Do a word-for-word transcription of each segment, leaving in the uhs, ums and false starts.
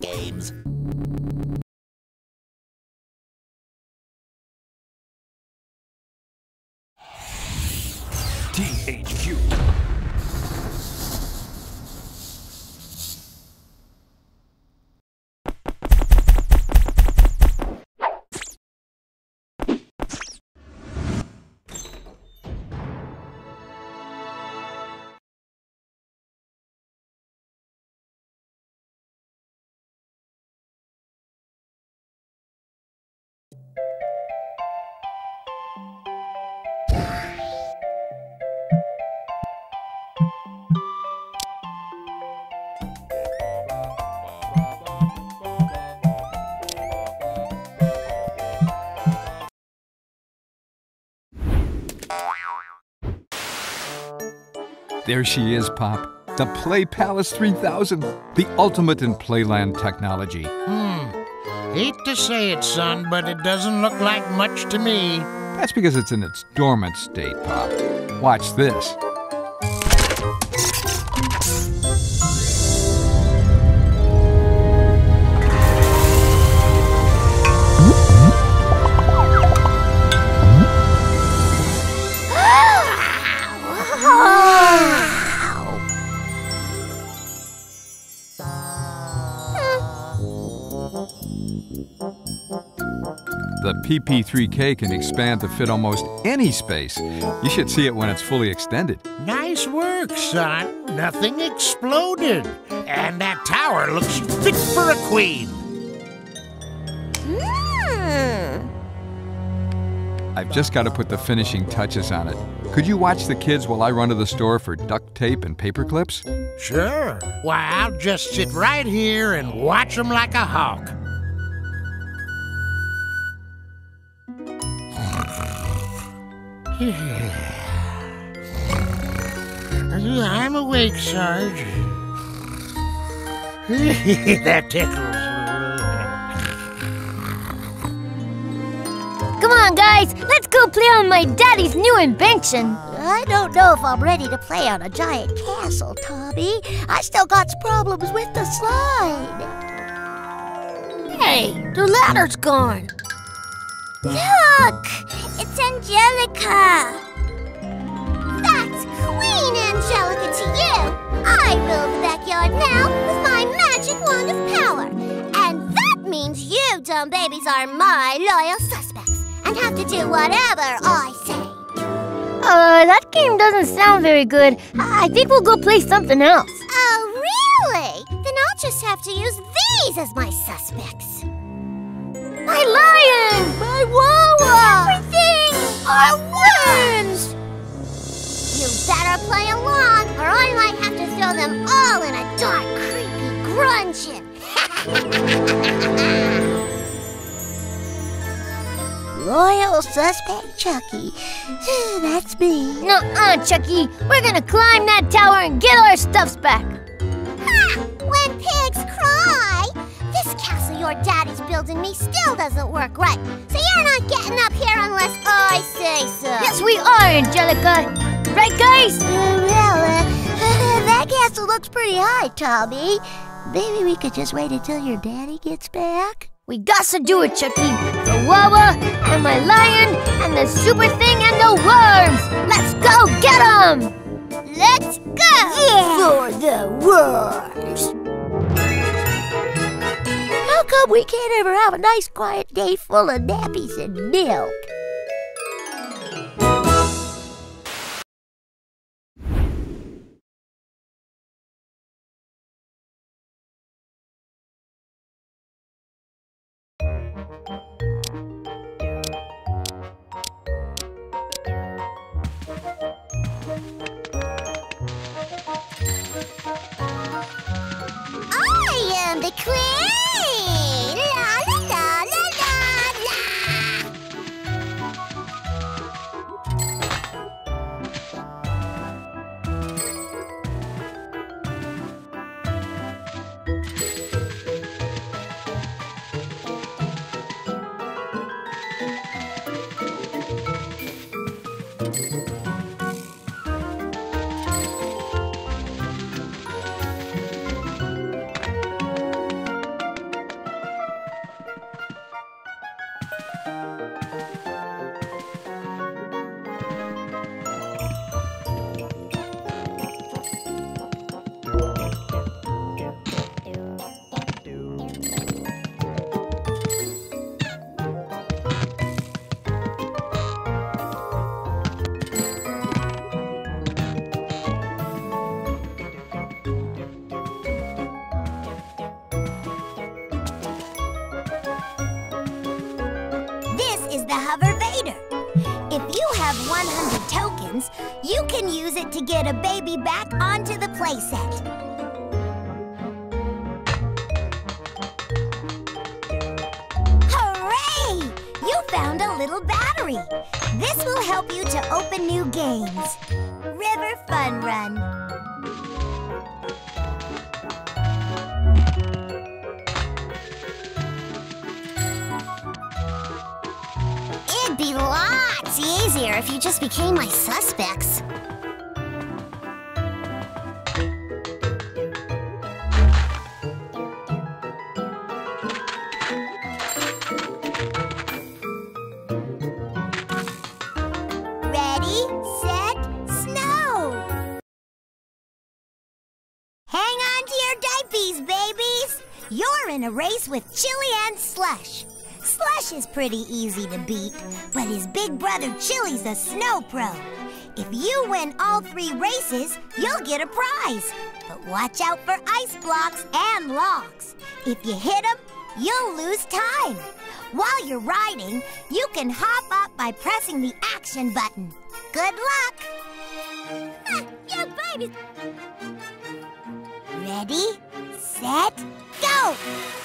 Games. T H Q. There she is, Pop. The Play Palace three thousand, the ultimate in playland technology. Hmm. Hate to say it, son, but it doesn't look like much to me. That's because it's in its dormant state, Pop. Watch this. The P P three K can expand to fit almost any space. You should see it when it's fully extended. Nice work, son. Nothing exploded. And that tower looks fit for a queen. Mm. I've just got to put the finishing touches on it. Could you watch the kids while I run to the store for duct tape and paper clips? Sure. Why, I'll just sit right here and watch them like a hawk. I'm awake, Sarge. That tickles. Come on, guys. Let's go play on my daddy's new invention. I don't know if I'm ready to play on a giant castle, Tommy. I still got problems with the slide. Hey, the ladder's gone. Look! It's Angelica! That's Queen Angelica to you! I rule the backyard now with my magic wand of power! And that means you dumb babies are my loyal suspects and have to do whatever I say! Uh, that game doesn't sound very good. I, I think we'll go play something else. Oh, really? Then I'll just have to use these as my suspects. My lion! My Wawa! Everything! Our worms! You better play along, or I might have to throw them all in a dark, creepy grungeon! Royal Suspect Chucky. That's me. Nuh-uh, Chucky. We're gonna climb that tower and get our stuffs back. Ha! When pigs cry! This castle your daddy's building me still doesn't work right, so you're not getting up here unless I say so. Yes, we are, Angelica. Right, guys? Uh, well, uh, that castle looks pretty high, Tommy. Maybe we could just wait until your daddy gets back? We gotta do it, Chucky. The Wawa, and my lion, and the super thing, and the worms. Let's go get them! Let's go! Yeah. For the worms. How come we can't ever have a nice quiet day full of nappies and milk? I am the queen! to get a baby back onto the playset. Found a little battery. This will help you to open new games. River Fun Run. It'd be lots easier if you just became my suspects. In a race with Chili and Slush. Slush is pretty easy to beat, but his big brother Chili's a snow pro. If you win all three races, you'll get a prize. But watch out for ice blocks and logs. If you hit them, you'll lose time. While you're riding, you can hop up by pressing the action button. Good luck! Ha! Yeah, baby! Ready, set, go! Whoa! Whoa!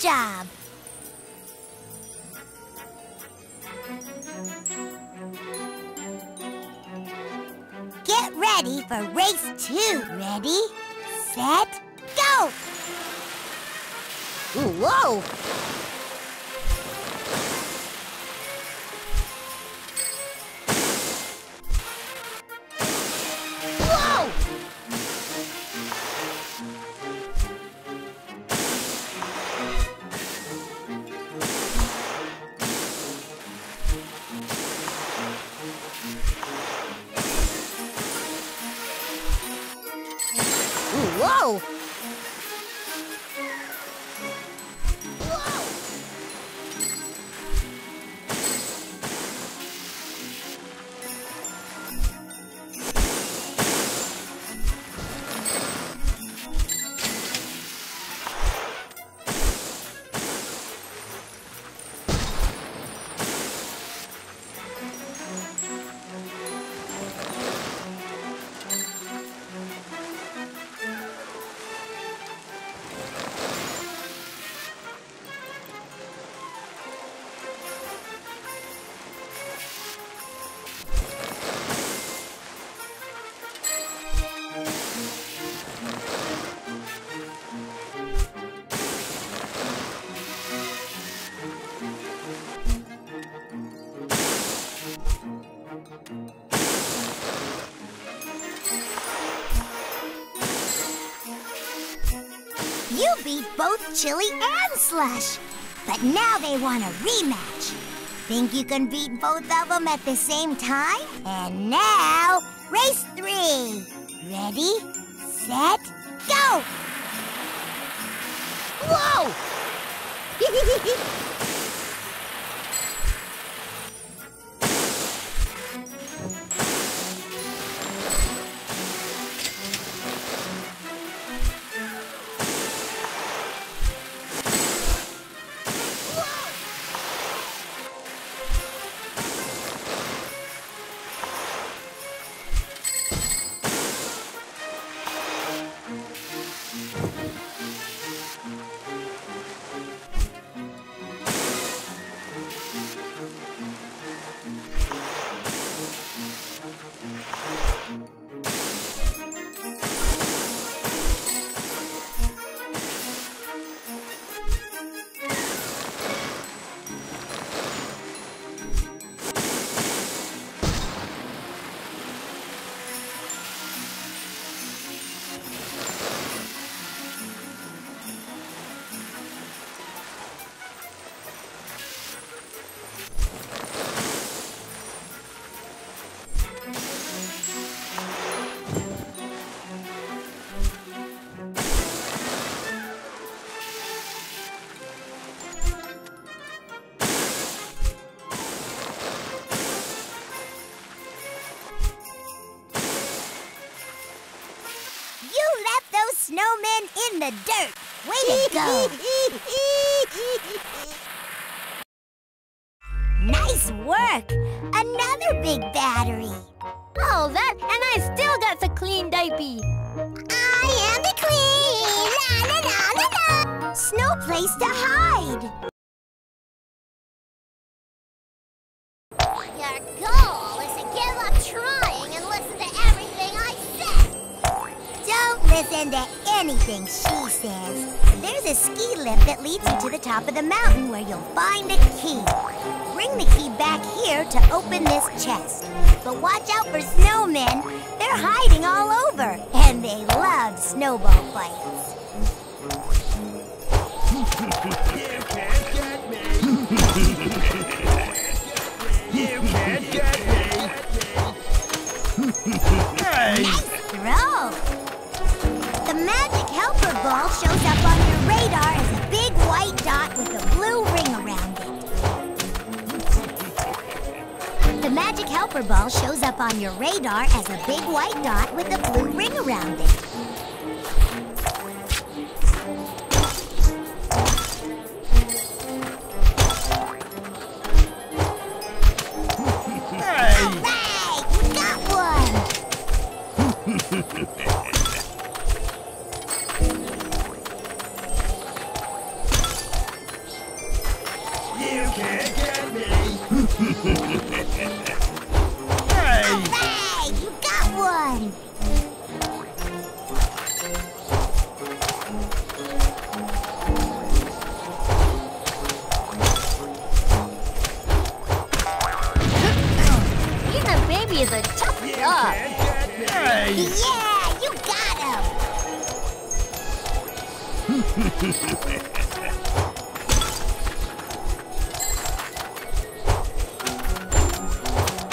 Job. Get ready for race two. Ready, set, go! Ooh, whoa! Whoa! You beat both Chili and Slush, but now they want a rematch. Think you can beat both of them at the same time? And now, race three. Ready, set, go! Whoa! snowmen in the dirt. Way to go! Nice work! Another big battery. Oh, that, and I still got the clean diaper. I am the queen! La la la la la! Snow place to hide. Your goal is to give up trying and listen to everything I said. Don't listen to anything she says. There's a ski lift that leads you to the top of the mountain where you'll find a key. Bring the key back here to open this chest. But watch out for snowmen. They're hiding all over, and they love snowball fights. You can't get me. You can't get me. Nice throw. The magic helper ball shows up on your radar as a big white dot with a blue ring around it. The magic helper ball shows up on your radar as a big white dot with a blue ring around it. Hey. All right, we got one. You can't get me. Hey. All right, you got one. Being a baby is a tough job. Hey. Yeah, you got him.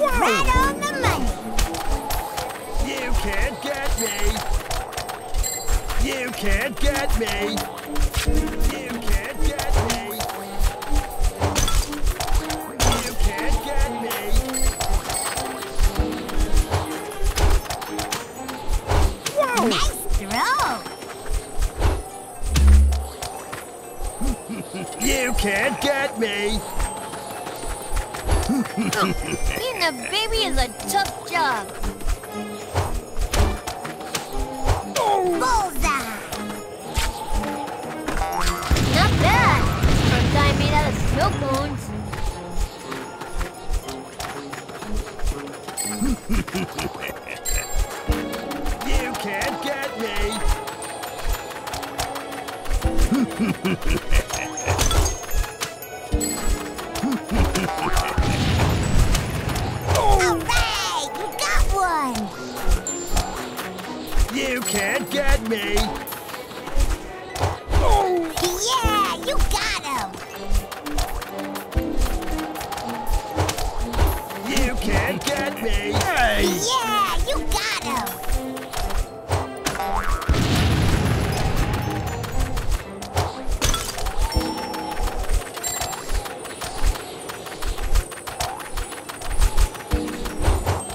Right on the money. You can't get me. You can't get me. You can't get me. You can't get me. Whoa. Nice throw. You can't get me. Being a baby is a tough job. Oh. Bullseye! Not bad for a guy made out of snow cones. You can't get me. You can't get me. Oh. Yeah, you got him. You can't get me. Hey. Yeah, you got him. Oh.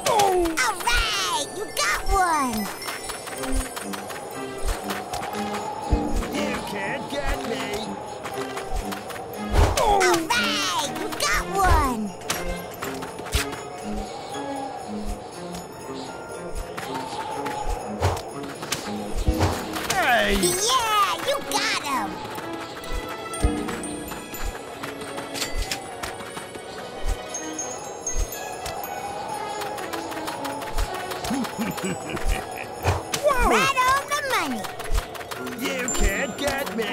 All right, you got one. Yeah, you got him. Whoa. Right on the money. You can't get me.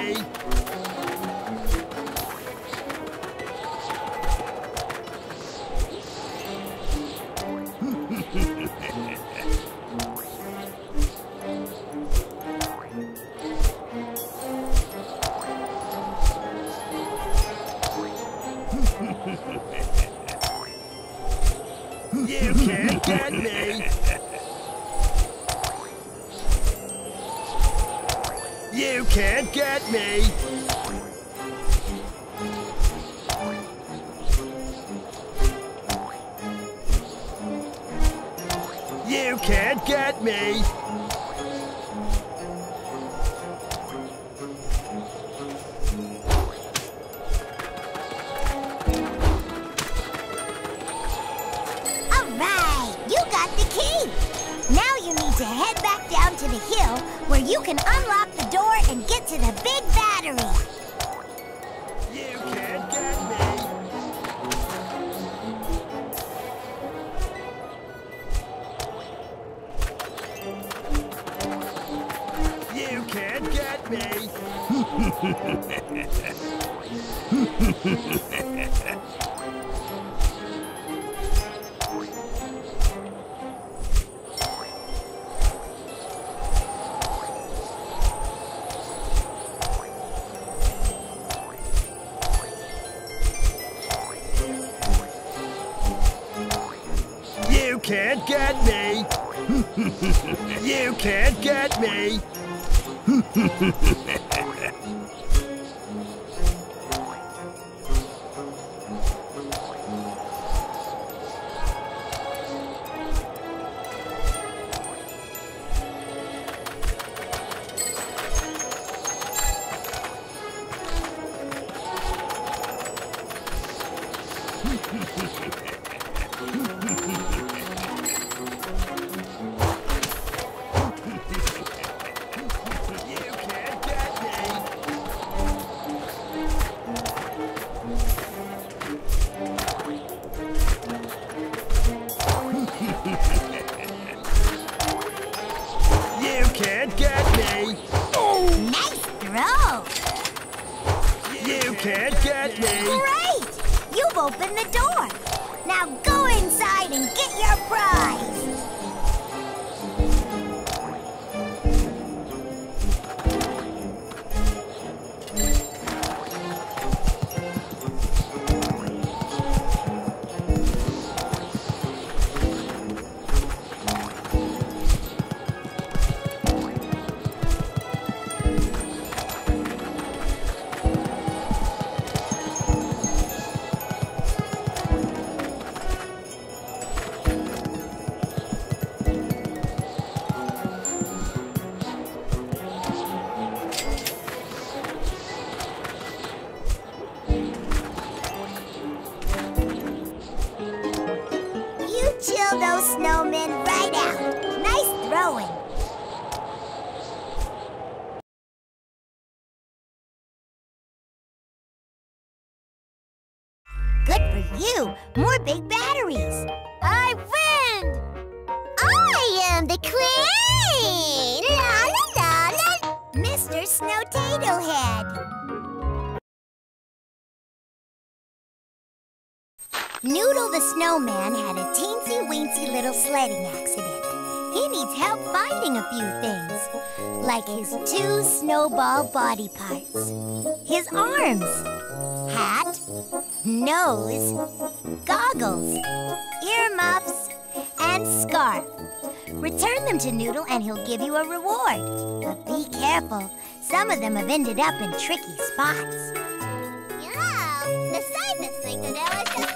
You can't get me. You can't get me. You can't get me. to head back down to the hill where you can unlock the door and get to the big battery. You can't get me. You can't get me. You can't get me. You can't get me. Open the door. Now go inside and get your prize. Chill those snowmen right out. Nice throwing. Good for you. More big batteries. I win! I am the queen! La la la la! Mister Snowtato Head. Noodle the snowman had a teensy-weensy little sledding accident. He needs help finding a few things, like his two snowball body parts, his arms, hat, nose, goggles, earmuffs, and scarf. Return them to Noodle and he'll give you a reward. But be careful, some of them have ended up in tricky spots. Yo, the Simon's thing that was just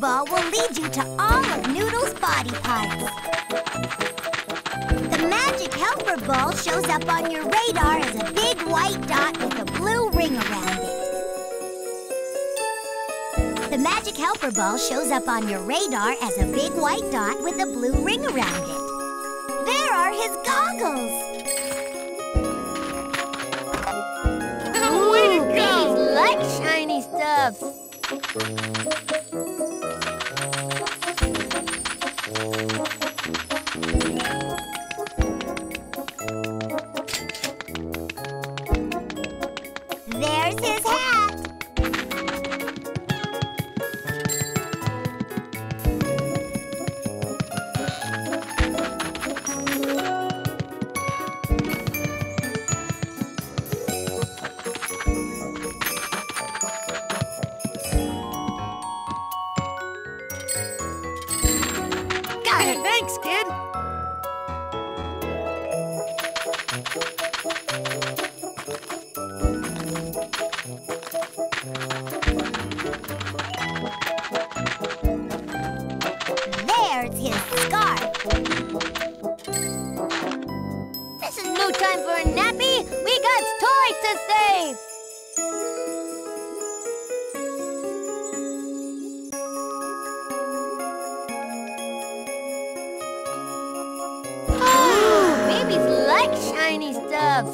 ball will lead you to all of Noodle's body parts. The magic helper ball shows up on your radar as a big white dot with a blue ring around it. The magic helper ball shows up on your radar as a big white dot with a blue ring around it. There are his goggles. Ooh, way to go! Babies like shiny stuff. Thanks, kid. like shiny stuff.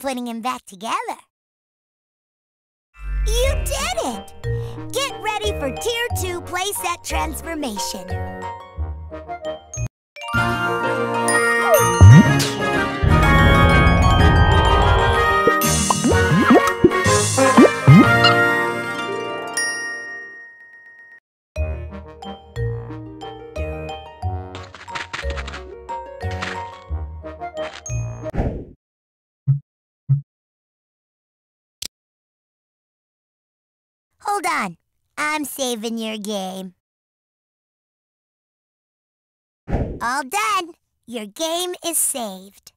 Putting him back together. You did it! Get ready for Tier two playset transformation. Hold on. I'm saving your game. All done. Your game is saved.